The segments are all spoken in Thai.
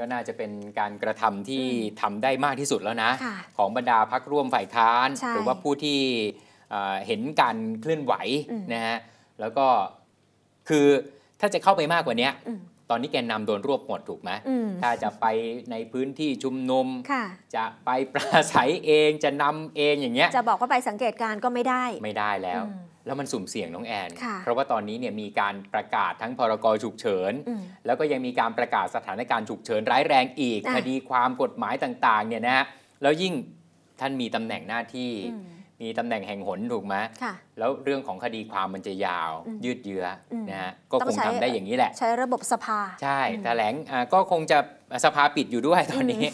ก็น่าจะเป็นการกระทำที่ทำได้มากที่สุดแล้วนะของบรรดาพรรคร่วมฝ่ายค้านหรือว่าผู้ที่เห็นการเคลื่อนไหวนะฮะแล้วก็คือถ้าจะเข้าไปมากกว่านี้ตอนนี้แกนนำโดนรวบหมดถูกไหมถ้าจะไปในพื้นที่ชุมนุมจะไปปราศัยเองจะนำเองอย่างเงี้ยจะบอกว่าไปสังเกตการก็ไม่ได้ไม่ได้แล้วแล้วมันสุ่มเสี่ยงน้องแอนเพราะว่าตอนนี้เนี่ยมีการประกาศทั้งพรกฉุกเฉินแล้วก็ยังมีการประกาศสถานการณ์ฉุกเฉินร้ายแรงอีกคดีความกฎหมายต่างๆเนี่ยนะฮะแล้วยิ่งท่านมีตำแหน่งหน้าที่มีตำแหน่งแห่งหนถูกไหมแล้วเรื่องของคดีความมันจะยาวยืดเยื้อนะฮะก็คงทำได้อย่างนี้แหละใช้ระบบสภาใช่แถลงก็คงจะสภาปิดอยู่ด้วยตอนนี้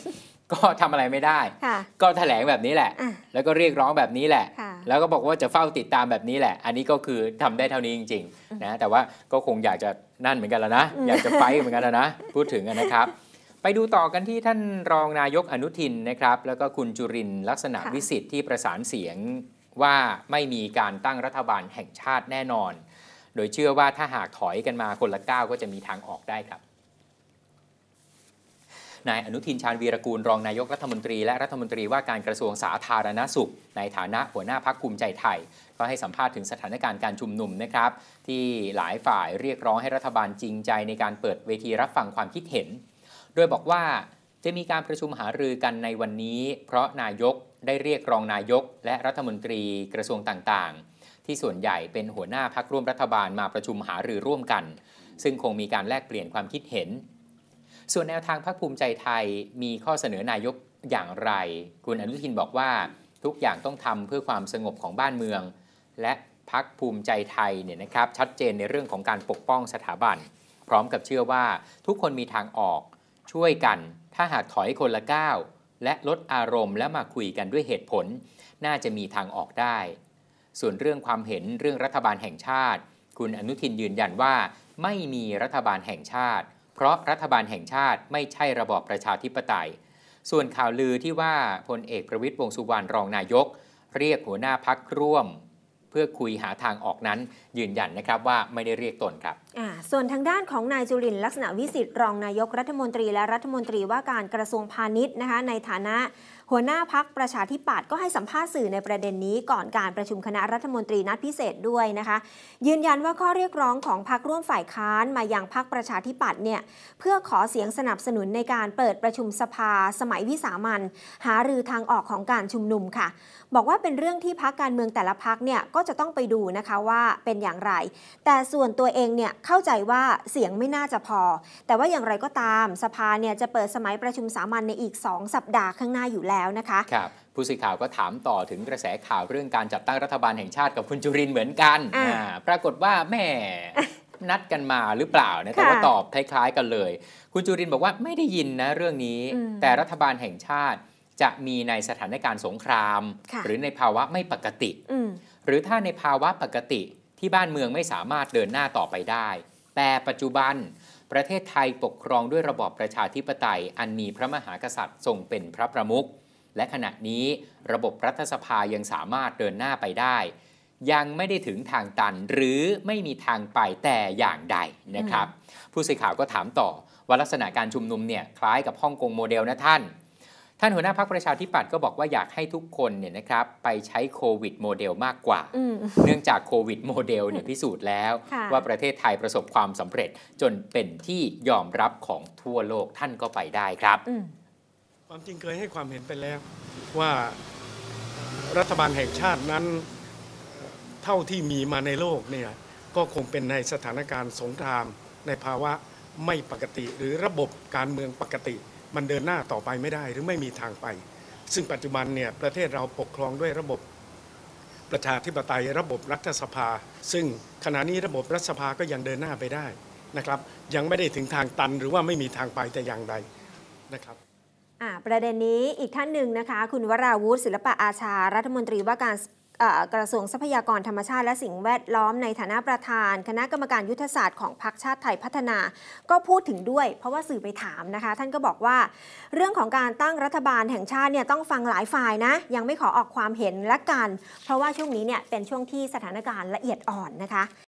ก็ทำอะไรไม่ได้ก็แถลงแบบนี้แหละแล้วก็เรียกร้องแบบนี้แหละแล้วก็บอกว่าจะเฝ้าติดตามแบบนี้แหละอันนี้ก็คือทำได้เท่านี้จริงๆนะแต่ว่าก็คงอยากจะนั่นเหมือนกันแล้วนะอยากจะไฟเหมือนกันแล้วนะพูดถึงนะครับไปดูต่อกันที่ท่านรองนายกอนุทินนะครับแล้วก็คุณจุรินทร์ลักษณะวิสิทธิ์ที่ประสานเสียงว่าไม่มีการตั้งรัฐบาลแห่งชาติแน่นอนโดยเชื่อว่าถ้าหากถอยกันมาคนละก้าวก็จะมีทางออกได้ครับนายอนุทินชาญวีรกูลรองนายกรัฐมนตรีและรัฐมนตรีว่าการกระทรวงสาธารณสุขในฐานะหัวหน้าพรรคภูมิใจไทยก็ให้สัมภาษณ์ถึงสถานการณ์การชุมนุมนะครับที่หลายฝ่ายเรียกร้องให้รัฐบาลจริงใจในการเปิดเวทีรับฟังความคิดเห็นโดยบอกว่าจะมีการประชุมหารือกันในวันนี้เพราะนายกได้เรียกรองนายกและรัฐมนตรีกระทรวงต่างๆที่ส่วนใหญ่เป็นหัวหน้าพรรคร่วมรัฐบาลมาประชุมหารือร่วมกันซึ่งคงมีการแลกเปลี่ยนความคิดเห็นส่วนแนวทางพรรคภูมิใจไทยมีข้อเสนอนายกอย่างไรคุณอนุทินบอกว่าทุกอย่างต้องทำเพื่อความสงบของบ้านเมืองและพรรคภูมิใจไทยเนี่ยนะครับชัดเจนในเรื่องของการปกป้องสถาบันพร้อมกับเชื่อว่าทุกคนมีทางออกช่วยกันถ้าหากถอยคนละก้าวและลดอารมณ์และมาคุยกันด้วยเหตุผลน่าจะมีทางออกได้ส่วนเรื่องความเห็นเรื่องรัฐบาลแห่งชาติคุณอนุทินยืนยันว่าไม่มีรัฐบาลแห่งชาติเพราะรัฐบาลแห่งชาติไม่ใช่ระบอบประชาธิปไตยส่วนข่าวลือที่ว่าพลเอกประวิตรวงษ์สุวรรณรองนายกเรียกหัวหน้าพรรคร่วมเพื่อคุยหาทางออกนั้นยืนยันนะครับว่าไม่ได้เรียกตนครับส่วนทางด้านของนายจุรินทร์ลักษณะวิสิทธิ์รองนายกรัฐมนตรีและรัฐมนตรีว่าการกระทรวงพาณิชย์นะคะในฐานะหัวหน้าพรรคประชาธิปัตย์ก็ให้สัมภาษณ์สื่อในประเด็นนี้ก่อนการประชุมคณะรัฐมนตรีนัดพิเศษด้วยนะคะยืนยันว่าข้อเรียกร้องของพรรคร่วมฝ่ายค้านมายังพรรคประชาธิปัตย์เนี่ยเพื่อขอเสียงสนับสนุนในการเปิดประชุมสภาสมัยวิสามัญหารือทางออกของการชุมนุมค่ะบอกว่าเป็นเรื่องที่พรรคการเมืองแต่ละพรรคเนี่ยก็จะต้องไปดูนะคะว่าเป็นอย่างไรแต่ส่วนตัวเองเนี่ยเข้าใจว่าเสียงไม่น่าจะพอแต่ว่าอย่างไรก็ตามสภาเนี่ยจะเปิดสมัยประชุมสามัญในอีก2สัปดาห์ข้างหน้าอยู่แล้วนะคะครับผู้สื่อข่าวก็ถามต่อถึงกระแสข่าวเรื่องการจัดตั้งรัฐบาลแห่งชาติกับคุณจุรินทร์เหมือนกันปรากฏว่าแม่นัดกันมาหรือเปล่านะแต่ว่าตอบคล้ายๆกันเลยคุณจุรินทร์บอกว่าไม่ได้ยินนะเรื่องนี้แต่รัฐบาลแห่งชาติจะมีในสถานการณ์สงครามหรือในภาวะไม่ปกติหรือถ้าในภาวะปกติที่บ้านเมืองไม่สามารถเดินหน้าต่อไปได้แต่ปัจจุบันประเทศไทยปกครองด้วยระบอบประชาธิปไตยอันมีพระมหากษัตริย์ทรงเป็นพระประมุขและขณะนี้ระบบรัฐสภายังสามารถเดินหน้าไปได้ยังไม่ได้ถึงทางตันหรือไม่มีทางไปแต่อย่างใดนะครับผู้สื่อข่าวก็ถามต่อว่าลักษณะการชุมนุมเนี่ยคล้ายกับฮ่องกงโมเดลนะท่านหัวหน้าพรรคประชาธิปัตย์ก็บอกว่าอยากให้ทุกคนเนี่ยนะครับไปใช้โควิดโมเดลมากกว่าเนื่องจากโควิดโมเดลเนี่ยพิสูจน์แล้วว่าประเทศไทยประสบความสำเร็จจนเป็นที่ยอมรับของทั่วโลกท่านก็ไปได้ครับความจริงเคยให้ความเห็นไปแล้วว่ารัฐบาลแห่งชาตินั้นเท่าที่มีมาในโลกเนี่ยก็คงเป็นในสถานการณ์สงครามในภาวะไม่ปกติหรือระบบการเมืองปกติมันเดินหน้าต่อไปไม่ได้หรือไม่มีทางไปซึ่งปัจจุบันเนี่ยประเทศเราปกครองด้วยระบบประชาธิปไตยระบบรัฐสภาซึ่งขณะนี้ระบบรัฐสภาก็ยังเดินหน้าไปได้นะครับยังไม่ได้ถึงทางตันหรือว่าไม่มีทางไปแต่อย่างใดนะครับประเด็นนี้อีกท่านหนึ่งนะคะคุณวราวุฒิศิลปะอาชารัฐมนตรีว่าการกระทรวงทรัพยากรธรรมชาติและสิ่งแวดล้อมในฐานะประธานคณะกรรมการยุทธศาสตร์ของพรรคชาติไทยพัฒนาก็พูดถึงด้วยเพราะว่าสื่อไปถามนะคะท่านก็บอกว่าเรื่องของการตั้งรัฐบาลแห่งชาติเนี่ยต้องฟังหลายฝ่ายนะยังไม่ขอออกความเห็นละกันเพราะว่าช่วงนี้เนี่ยเป็นช่วงที่สถานการณ์ละเอียดอ่อนนะคะ